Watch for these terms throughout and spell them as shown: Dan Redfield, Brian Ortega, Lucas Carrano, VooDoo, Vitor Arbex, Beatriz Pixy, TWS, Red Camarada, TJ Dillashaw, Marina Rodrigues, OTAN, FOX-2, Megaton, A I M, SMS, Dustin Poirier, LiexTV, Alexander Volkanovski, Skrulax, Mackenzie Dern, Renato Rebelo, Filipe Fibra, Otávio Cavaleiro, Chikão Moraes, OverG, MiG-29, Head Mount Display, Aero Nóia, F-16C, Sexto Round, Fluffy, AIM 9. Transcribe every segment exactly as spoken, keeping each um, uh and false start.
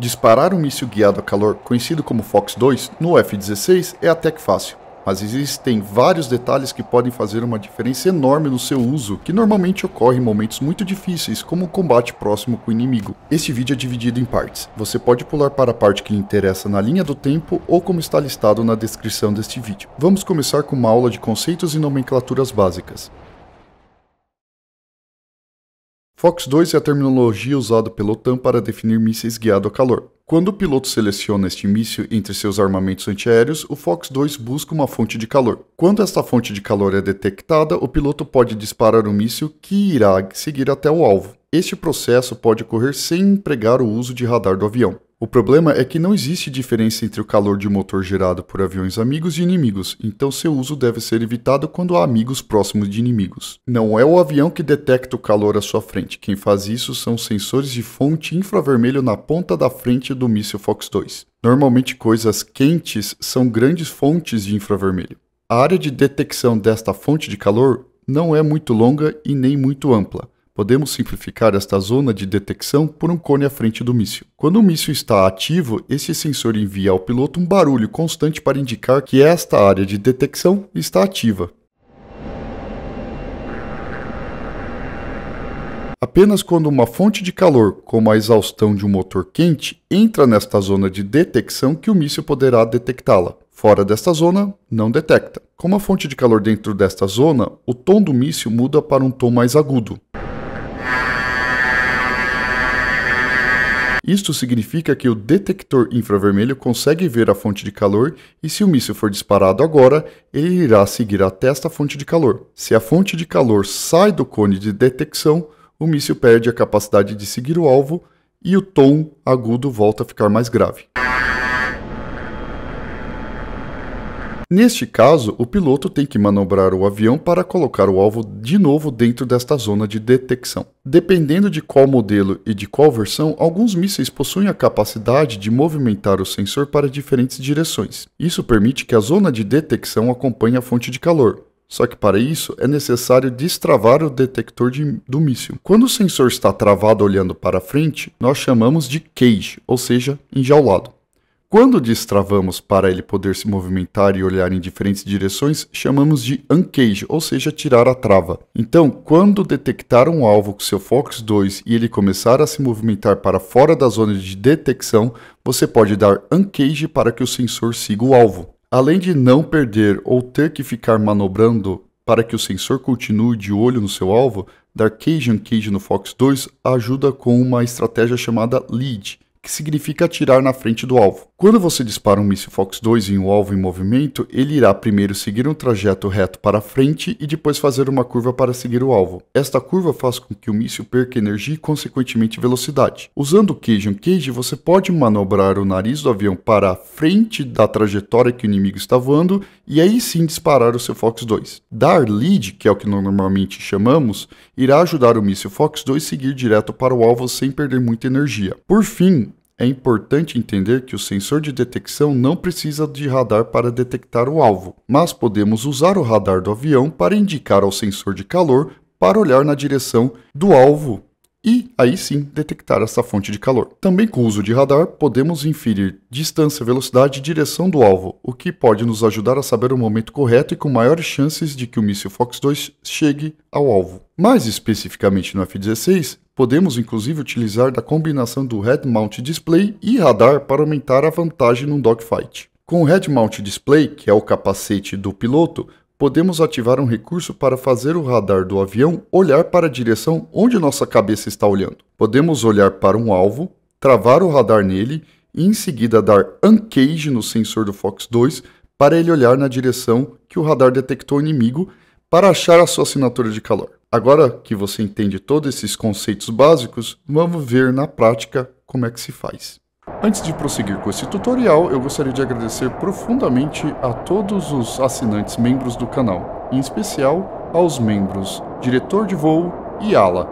Disparar um míssil guiado a calor, conhecido como Fox dois, no F dezesseis é até que fácil, mas existem vários detalhes que podem fazer uma diferença enorme no seu uso, que normalmente ocorre em momentos muito difíceis, como o combate próximo com o inimigo. Este vídeo é dividido em partes. Você pode pular para a parte que lhe interessa na linha do tempo ou como está listado na descrição deste vídeo. Vamos começar com uma aula de conceitos e nomenclaturas básicas. Fox dois é a terminologia usada pela OTAN para definir mísseis guiados a calor. Quando o piloto seleciona este míssil entre seus armamentos antiaéreos, o Fox dois busca uma fonte de calor. Quando esta fonte de calor é detectada, o piloto pode disparar um míssil que irá seguir até o alvo. Este processo pode ocorrer sem empregar o uso de radar do avião. O problema é que não existe diferença entre o calor de um motor gerado por aviões amigos e inimigos, então seu uso deve ser evitado quando há amigos próximos de inimigos. Não é o avião que detecta o calor à sua frente, quem faz isso são sensores de fonte infravermelho na ponta da frente do míssil Fox dois. Normalmente coisas quentes são grandes fontes de infravermelho. A área de detecção desta fonte de calor não é muito longa e nem muito ampla. Podemos simplificar esta zona de detecção por um cone à frente do míssil. Quando o míssil está ativo, esse sensor envia ao piloto um barulho constante para indicar que esta área de detecção está ativa. Apenas quando uma fonte de calor, como a exaustão de um motor quente, entra nesta zona de detecção que o míssil poderá detectá-la. Fora desta zona, não detecta. Como a fonte de calor dentro desta zona, o tom do míssil muda para um tom mais agudo. Isto significa que o detector infravermelho consegue ver a fonte de calor e se o míssil for disparado agora, ele irá seguir até esta fonte de calor. Se a fonte de calor sai do cone de detecção, o míssil perde a capacidade de seguir o alvo e o tom agudo volta a ficar mais grave. Neste caso, o piloto tem que manobrar o avião para colocar o alvo de novo dentro desta zona de detecção. Dependendo de qual modelo e de qual versão, alguns mísseis possuem a capacidade de movimentar o sensor para diferentes direções. Isso permite que a zona de detecção acompanhe a fonte de calor. Só que para isso, é necessário destravar o detector de, do míssil. Quando o sensor está travado olhando para frente, nós chamamos de cage, ou seja, enjaulado. Quando destravamos para ele poder se movimentar e olhar em diferentes direções, chamamos de uncage, ou seja, tirar a trava. Então, quando detectar um alvo com seu Fox dois e ele começar a se movimentar para fora da zona de detecção, você pode dar uncage para que o sensor siga o alvo. Além de não perder ou ter que ficar manobrando para que o sensor continue de olho no seu alvo, dar cage uncage no Fox dois ajuda com uma estratégia chamada lead, que significa atirar na frente do alvo. Quando você dispara um míssil Fox dois em um alvo em movimento, ele irá primeiro seguir um trajeto reto para frente e depois fazer uma curva para seguir o alvo. Esta curva faz com que o míssil perca energia e, consequentemente, velocidade. Usando o cage uncage, você pode manobrar o nariz do avião para a frente da trajetória que o inimigo está voando e aí sim disparar o seu Fox dois. Dar lead, que é o que normalmente chamamos, irá ajudar o míssil Fox dois a seguir direto para o alvo sem perder muita energia. Por fim, é importante entender que o sensor de detecção não precisa de radar para detectar o alvo, mas podemos usar o radar do avião para indicar ao sensor de calor para olhar na direção do alvo e, aí sim, detectar essa fonte de calor. Também com o uso de radar, podemos inferir distância, velocidade e direção do alvo, o que pode nos ajudar a saber o momento correto e com maiores chances de que o míssil Fox dois chegue ao alvo. Mais especificamente no F dezesseis, podemos inclusive utilizar da combinação do Head Mount Display e radar para aumentar a vantagem num dogfight. Com o Head Mount Display, que é o capacete do piloto, podemos ativar um recurso para fazer o radar do avião olhar para a direção onde nossa cabeça está olhando. Podemos olhar para um alvo, travar o radar nele e em seguida dar uncage no sensor do Fox dois para ele olhar na direção que o radar detectou o inimigo para achar a sua assinatura de calor. Agora que você entende todos esses conceitos básicos, vamos ver na prática como é que se faz. Antes de prosseguir com esse tutorial, eu gostaria de agradecer profundamente a todos os assinantes membros do canal, em especial aos membros Diretor de Voo e Ala,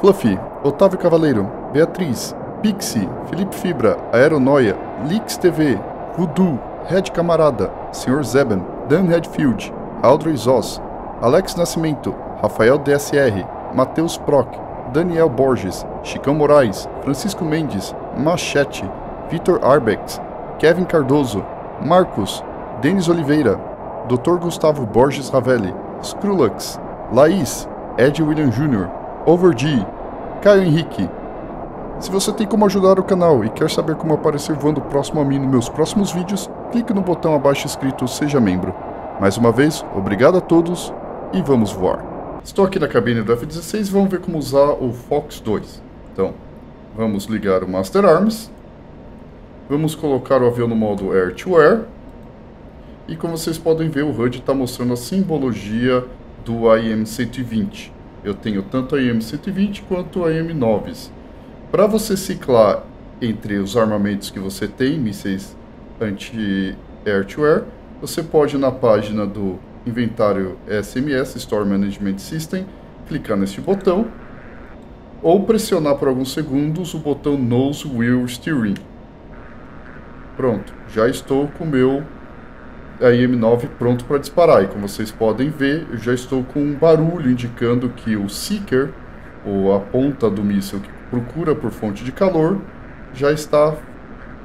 Fluffy, Otávio Cavaleiro, Beatriz, Pixie, Felipe Fibra, Aeronoia, Lix T V, Voodoo, Red Camarada, senhor Zeben, Dan Redfield, Aldrey Zoss, Alex Nascimento, Rafael D S R, Matheus Proc, Daniel Borges, Chicão Moraes, Francisco Mendes, Machete, Vitor Arbex, Kevin Cardoso, Marcos, Denis Oliveira, doutor Gustavo Borges Ravelli, Skrulux, Laís, Ed William Júnior, Overg, Caio Henrique. Se você tem como ajudar o canal e quer saber como aparecer voando próximo a mim nos meus próximos vídeos, clique no botão abaixo escrito Seja Membro. Mais uma vez, obrigado a todos e vamos voar! Estou aqui na cabine do F dezesseis e vamos ver como usar o Fox dois. Então, vamos ligar o Master Arms, vamos colocar o avião no modo Air to Air, e como vocês podem ver, o H U D está mostrando a simbologia do A I M cento e vinte. Eu tenho tanto a A I M cento e vinte quanto a A I M nove. Para você ciclar entre os armamentos que você tem, mísseis anti-air to air, você pode ir na página do inventário S M S, Store Management System, clicar neste botão, ou pressionar por alguns segundos o botão Nose Wheel Steering. Pronto, já estou com o meu A I M nove pronto para disparar, e como vocês podem ver, eu já estou com um barulho indicando que o seeker, ou a ponta do míssil que procura por fonte de calor, já está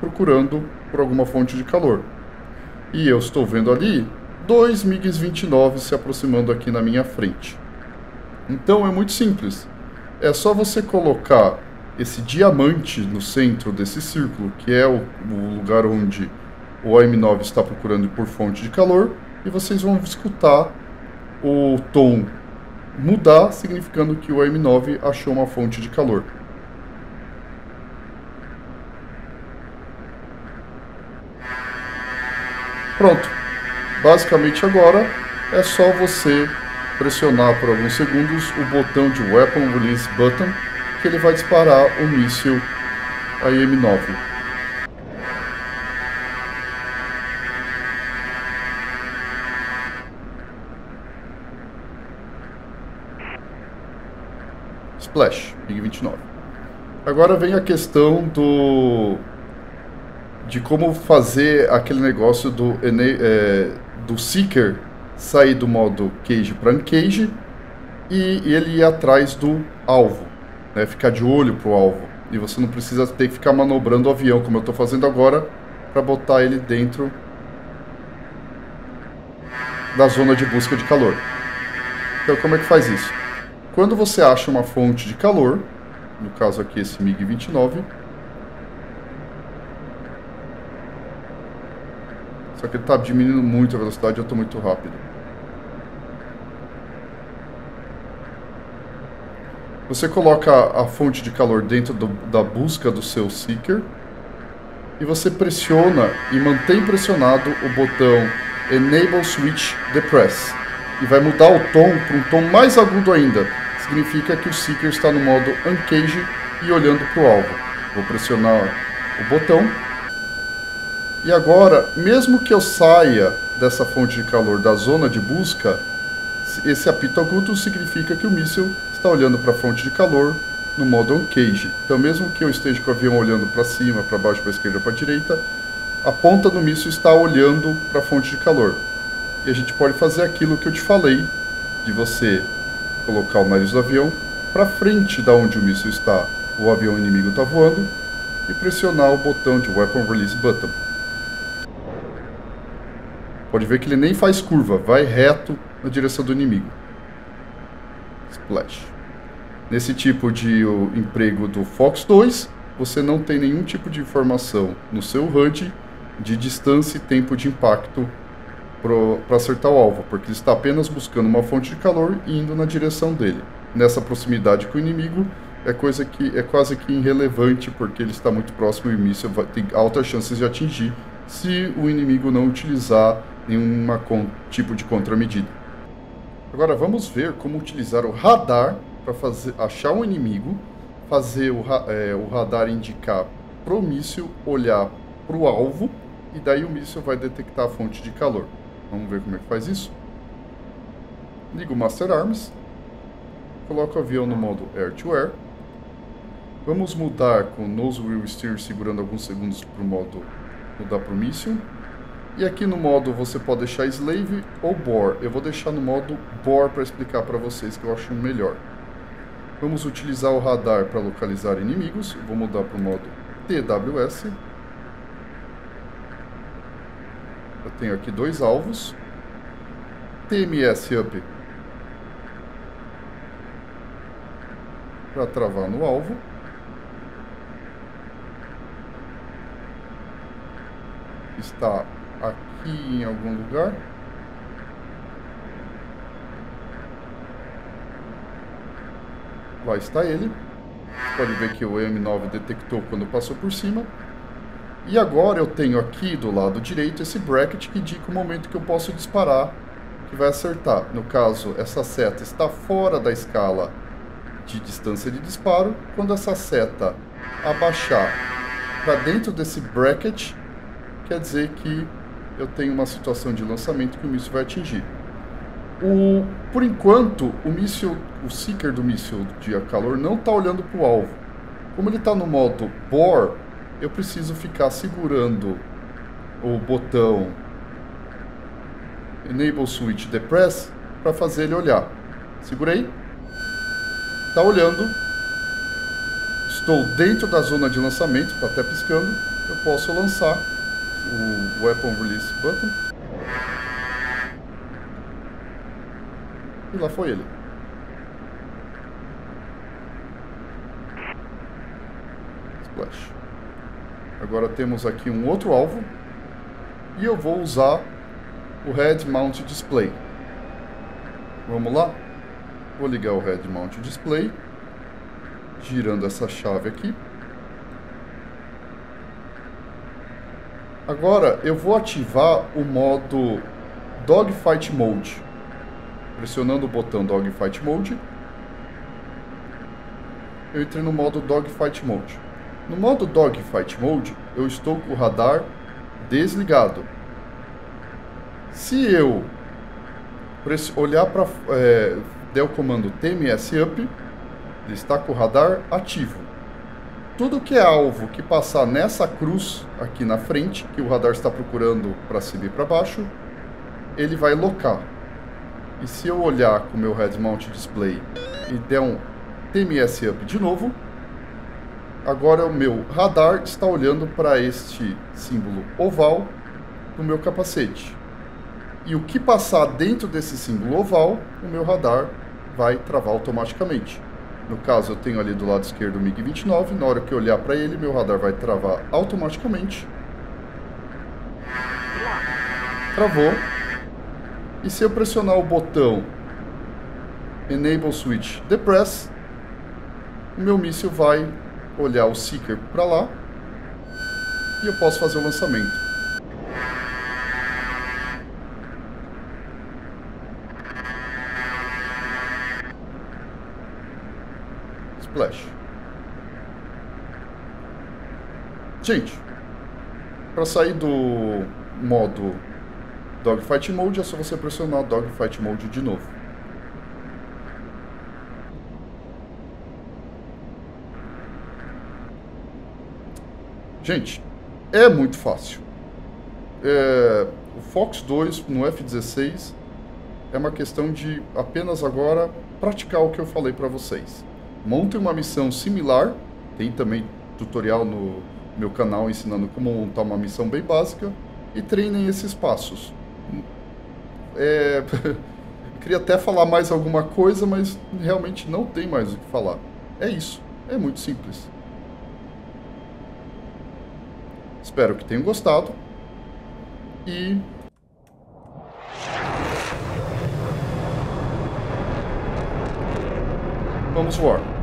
procurando por alguma fonte de calor. E eu estou vendo ali dois MiGs vinte e nove se aproximando aqui na minha frente. Então é muito simples, é só você colocar esse diamante no centro desse círculo, que é o, o lugar onde o A I M nove está procurando por fonte de calor, e vocês vão escutar o tom mudar, significando que o A I M nove achou uma fonte de calor. Pronto, basicamente agora é só você pressionar por alguns segundos o botão de Weapon Release Button, que ele vai disparar o míssil A I M nove. Splash, MiG vinte e nove. Agora vem a questão do de como fazer aquele negócio do, é, do seeker sair do modo cage para uncage e ele ir atrás do alvo, né? Ficar de olho para o alvo, e você não precisa ter que ficar manobrando o avião como eu estou fazendo agora para botar ele dentro da zona de busca de calor. Então como é que faz isso? Quando você acha uma fonte de calor, no caso aqui esse MiG vinte e nove, só que ele está diminuindo muito a velocidade, eu estou muito rápido. Você coloca a fonte de calor dentro do, da busca do seu seeker, e você pressiona e mantém pressionado o botão Enable Switch Depress, e vai mudar o tom para um tom mais agudo ainda. Significa que o seeker está no modo uncage e olhando para o alvo. Vou pressionar o botão. E agora, mesmo que eu saia dessa fonte de calor da zona de busca, esse apito agudo significa que o míssil está olhando para a fonte de calor no modo uncage. Então mesmo que eu esteja com o avião olhando para cima, para baixo, para a esquerda, para a direita, a ponta do míssil está olhando para a fonte de calor. E a gente pode fazer aquilo que eu te falei, de você colocar o nariz do avião para frente da onde o míssil está, o avião inimigo está voando, e pressionar o botão de Weapon Release Button. Pode ver que ele nem faz curva, vai reto na direção do inimigo. Splash. Nesse tipo de o, emprego do Fox dois, você não tem nenhum tipo de informação no seu H U D de distância e tempo de impacto para acertar o alvo, porque ele está apenas buscando uma fonte de calor e indo na direção dele. Nessa proximidade com o inimigo é coisa que é quase que irrelevante, porque ele está muito próximo e o míssil vai ter altas chances de atingir se o inimigo não utilizar nenhum tipo de contramedida. Agora vamos ver como utilizar o radar para fazer achar um inimigo, fazer o, é, o radar indicar para o míssil olhar para o alvo, e daí o míssil vai detectar a fonte de calor. Vamos ver como é que faz isso. Ligo o Master Arms. Coloco o avião no modo Air to Air. Vamos mudar com o Nose Wheel Steer segurando alguns segundos para o modo mudar para o míssil. E aqui no modo você pode deixar Slave ou Bore. Eu vou deixar no modo Bore para explicar para vocês, que eu acho melhor. Vamos utilizar o radar para localizar inimigos. Vou mudar para o modo T W S. Eu tenho aqui dois alvos. T M S up para travar no alvo. Está aqui em algum lugar. Lá está ele. Pode ver que o A I M nove detectou quando passou por cima. E agora eu tenho aqui do lado direito esse bracket que indica o momento que eu posso disparar, que vai acertar. No caso, essa seta está fora da escala de distância de disparo. Quando essa seta abaixar para dentro desse bracket, quer dizer que eu tenho uma situação de lançamento que o míssil vai atingir. O, por enquanto, o míssil, o seeker do míssil de calor não está olhando para o alvo. Como ele está no modo bore, eu preciso ficar segurando o botão Enable Switch Depress para fazer ele olhar. Segurei. Está olhando. Estou dentro da zona de lançamento, está até piscando. Eu posso lançar o Weapon Release Button. E lá foi ele. Splash. Agora temos aqui um outro alvo. E eu vou usar o Head Mount Display. Vamos lá? Vou ligar o Head Mount Display. Girando essa chave aqui. Agora eu vou ativar o modo Dogfight Mode. Pressionando o botão Dogfight Mode, eu entrei no modo Dogfight Mode. No modo Dogfight Mode, eu estou com o radar desligado. Se eu olhar para é, der o comando T M S Up, ele está com o radar ativo. Tudo que é alvo que passar nessa cruz aqui na frente, que o radar está procurando para cima e para baixo, ele vai locar. E se eu olhar com o meu Head Mount Display e der um T M S Up de novo, agora o meu radar está olhando para este símbolo oval do meu capacete. E o que passar dentro desse símbolo oval, o meu radar vai travar automaticamente. No caso, eu tenho ali do lado esquerdo o MiG vinte e nove, na hora que eu olhar para ele, meu radar vai travar automaticamente. Travou. E se eu pressionar o botão Enable Switch Depress, o meu míssil vai olhar o seeker para lá e eu posso fazer o lançamento. Splash. Gente, para sair do modo Dogfight Mode é só você pressionar Dogfight Mode de novo. Gente, é muito fácil. É, o Fox dois no F dezesseis é uma questão de apenas agora praticar o que eu falei para vocês. Montem uma missão similar, tem também tutorial no meu canal ensinando como montar uma missão bem básica, e treinem esses passos. É, queria até falar mais alguma coisa, mas realmente não tem mais o que falar. É isso, é muito simples. Espero que tenham gostado e vamos voar.